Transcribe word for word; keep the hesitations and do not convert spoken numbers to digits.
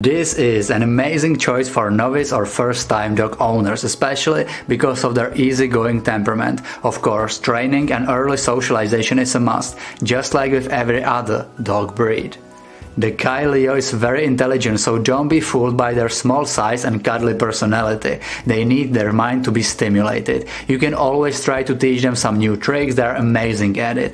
This is an amazing choice for novice or first-time dog owners, especially because of their easygoing temperament. Of course, training and early socialization is a must, just like with every other dog breed. The Kyi Leo is very intelligent, so don't be fooled by their small size and cuddly personality. They need their mind to be stimulated. You can always try to teach them some new tricks, they're amazing at it.